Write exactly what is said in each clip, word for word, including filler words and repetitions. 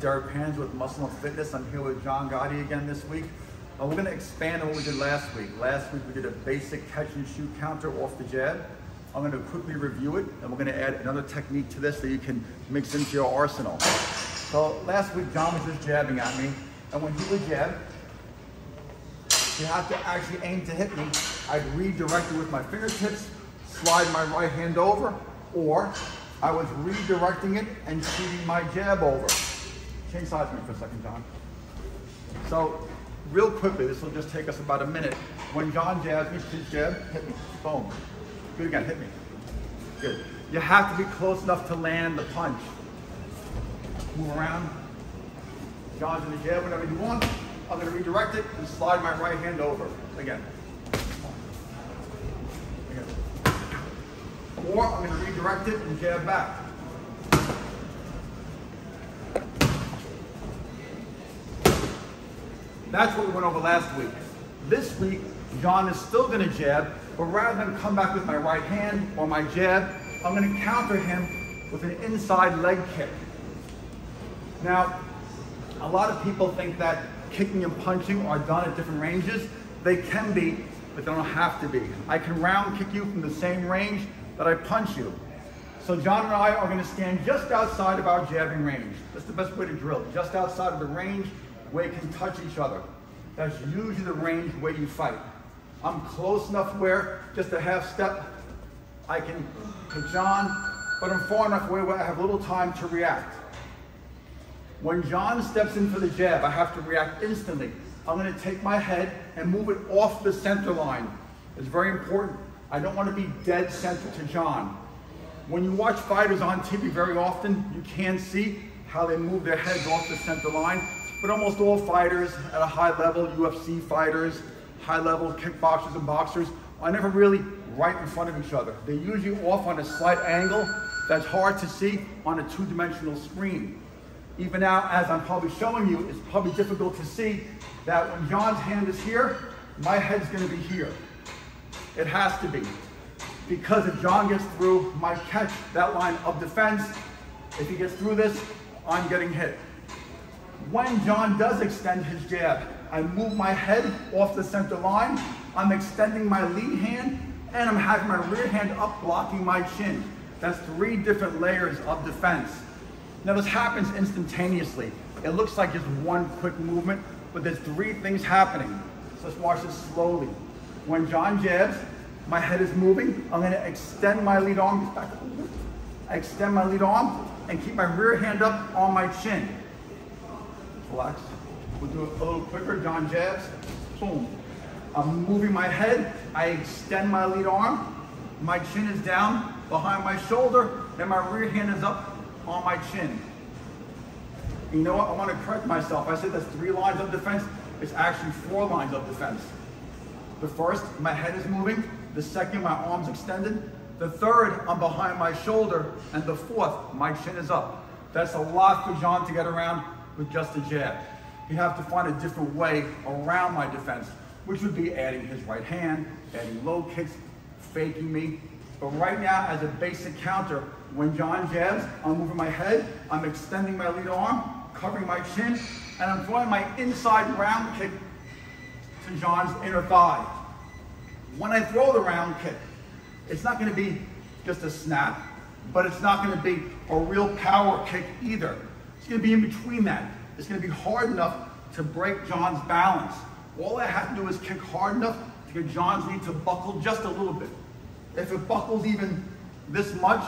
Derek Panza with Muscle and Fitness. I'm here with John Gotti again this week. Uh, we're going to expand on what we did last week. Last week we did a basic catch and shoot counter off the jab. I'm going to quickly review it, and we're going to add another technique to this that you can mix into your arsenal. So last week John was just jabbing at me, and when he would jab, you have to actually aim to hit me. I'd redirect it with my fingertips, slide my right hand over, or I was redirecting it and shooting my jab over. Change sides with me for a second, John. So real quickly, this will just take us about a minute. When John jabs me, shoot jab, hit me, boom. Good again, hit me. Good. You have to be close enough to land the punch. Move around. John's in the jab whenever you want. I'm going to redirect it and slide my right hand over. Again. Again. Or I'm going to redirect it and jab back. That's what we went over last week. This week, John is still going to jab, but rather than come back with my right hand or my jab, I'm going to counter him with an inside leg kick. Now, a lot of people think that kicking and punching are done at different ranges. They can be, but they don't have to be. I can round kick you from the same range that I punch you. So John and I are going to stand just outside of our jabbing range. That's the best way to drill, just outside of the range where you can touch each other. That's usually the range where you fight. I'm close enough where just a half step I can hit John, but I'm far enough away where I have little time to react. When John steps in for the jab, I have to react instantly. I'm going to take my head and move it off the center line. It's very important. I don't want to be dead center to John. When you watch fighters on T V very often, you can see how they move their heads off the center line. But almost all fighters at a high level, U F C fighters, high level kickboxers and boxers, are never really right in front of each other. They're usually off on a slight angle that's hard to see on a two-dimensional screen. Even now, as I'm probably showing you, it's probably difficult to see that when John's hand is here, my head's going to be here. It has to be. Because if John gets through my catch, that line of defense, if he gets through this, I'm getting hit. When John does extend his jab, I move my head off the center line, I'm extending my lead hand, and I'm having my rear hand up blocking my chin. That's three different layers of defense. Now this happens instantaneously. It looks like just one quick movement, but there's three things happening. So let's watch this slowly. When John jabs, my head is moving. I'm gonna extend my lead arm, back I extend my lead arm and keep my rear hand up on my chin. Relax, we'll do it a little quicker. John jabs, boom. I'm moving my head, I extend my lead arm, my chin is down behind my shoulder, and my rear hand is up on my chin. You know what, I want to correct myself. I said that's three lines of defense. It's actually four lines of defense. The first, my head is moving. The second, my arm's extended. The third, I'm behind my shoulder. And the fourth, my chin is up. That's a lot for John to get around with just a jab. He'd have to find a different way around my defense, which would be adding his right hand, adding low kicks, faking me. But right now, as a basic counter, when John jabs, I'm moving my head, I'm extending my lead arm, covering my chin, and I'm throwing my inside round kick to John's inner thigh. When I throw the round kick, it's not going to be just a snap, but it's not going to be a real power kick either. It's going to be in between that. It's going to be hard enough to break John's balance. All I have to do is kick hard enough to get John's knee to buckle just a little bit. If it buckles even this much,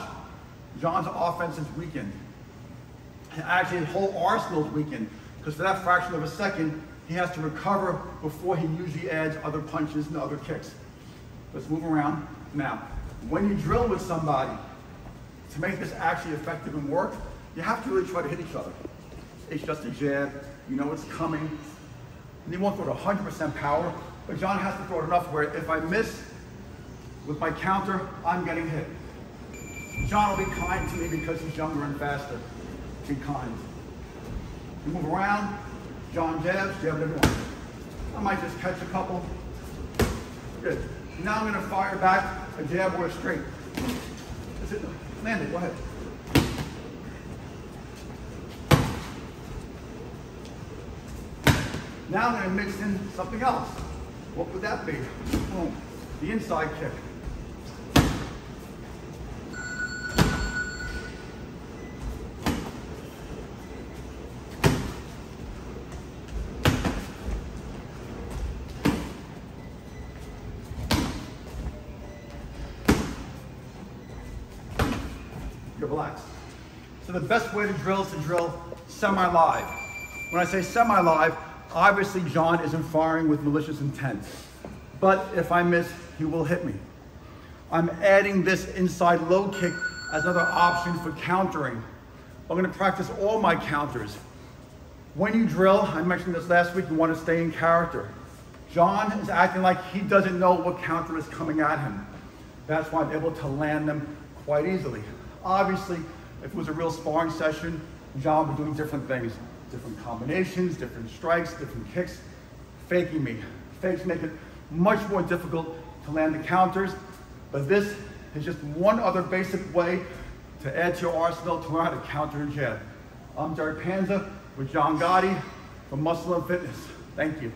John's offense is weakened. And actually, his whole arsenal is weakened, because for that fraction of a second, he has to recover before he usually adds other punches and other kicks. Let's move around. Now, when you drill with somebody, to make this actually effective and work, you have to really try to hit each other. It's just a jab. You know it's coming. And you won't throw it one hundred percent power, but John has to throw it enough where if I miss with my counter, I'm getting hit. John will be kind to me because he's younger and faster. Be kind. You move around, John jabs, jab it everyone. I might just catch a couple. Good. Now I'm going to fire back a jab or a straight. That's it. Land it, go ahead. Now I'm going to mix in something else. What would that be? Boom. The inside kick. Relax. So the best way to drill is to drill semi-live. When I say semi-live, obviously John isn't firing with malicious intent. But if I miss, he will hit me. I'm adding this inside low kick as another option for countering. I'm gonna practice all my counters. When you drill, I mentioned this last week, you wanna stay in character. John is acting like he doesn't know what counter is coming at him. That's why I'm able to land them quite easily. Obviously, if it was a real sparring session, John would be doing different things, different combinations, different strikes, different kicks, faking me. Fakes make it much more difficult to land the counters, but this is just one other basic way to add to your arsenal to learn how to counter and jab. I'm Derek Panza with John Gotti for Muscle and Fitness. Thank you.